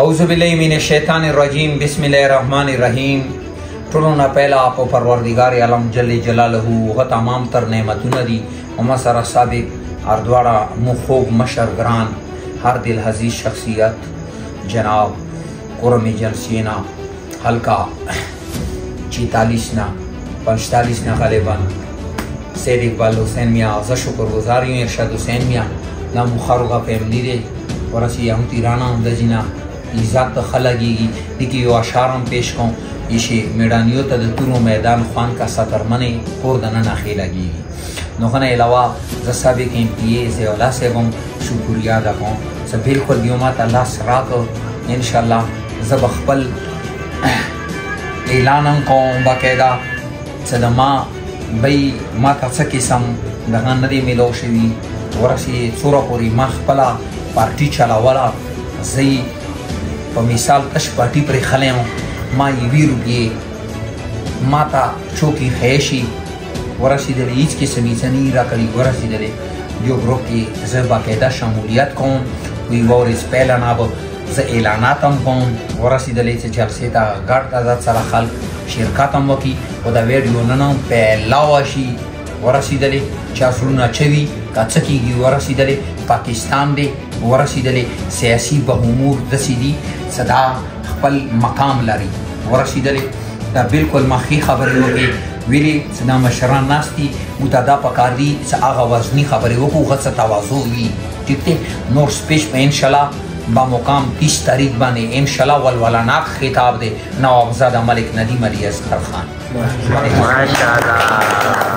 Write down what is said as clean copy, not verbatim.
اعوذ باللہ من الشیطان الرجیم بسم اللہ الرحمن الرحیم ٹھلونا پہلا آپ و پروردگار علم جل جلالہو غطا مام تر نعمتون دی ومسر سابق اردوارا مخوب مشر گران ہر دل حزیز شخصیت جناب قرم جنسینا حلقہ 45 غالبان سید اقبال حسین میاں آزا شکر گزاری ہوں ارشاد حسین میاں نام خاروغا فیملی دے ورسی ہم تیرانا ہم دا جنا عزت خلقی گی دیکی یو اشارم پیش کن ایشی میڈانیو تا دکتور و میدان خوان کا سطرمن خوردن نخیلہ گی نوخن علاوہ زسابی کے امتیے زیولہ سے گم شکریہ دکن سب بلکل یومات اللہ سراک انشاءاللہ زب اخبل اعلانم قوم باقیدہ صدما بی ما تا سکسم دغن ندی ملو شوی ورسی سورا پوری ما اخبلا پارٹی چلاولا زی پا مثال کش پارٹی پر خلیوں ما یوی روپیے ما تا چوکی خیشی ورسی دلے ایچ کے سمیزنی را کری ورسی دلے جو گروپ کی زبا قیدہ شمولیت کون وی وارس پہلا ناب زی اعلاناتم کون ورسی دلے چے جلسے تا گارت آزاد سارا خلق شرکاتم وکی و دا ویڈیو ننم پہلاوشی ورسی دلے چاسرونا چوی کچکی گی ورسی دلے پاکستان دے ورسی دلے سیاسی بہمور دسی دی صدا خپل مقام لاری ورسی دلے دا بلکل مخی خبری ہوگی ویلے صدا مشران ناس دی متادا پکار دی سا آغا وزنی خبری ہوگو غد سا توازو ہوگی ٹکتے نور سپیش پہ انشاءاللہ با مقام 30 تاریخ بانے انشاءاللہ والولاناک خطاب دے نواب زادہ ملک ندیم علی اصغر خان ماشاءاللہ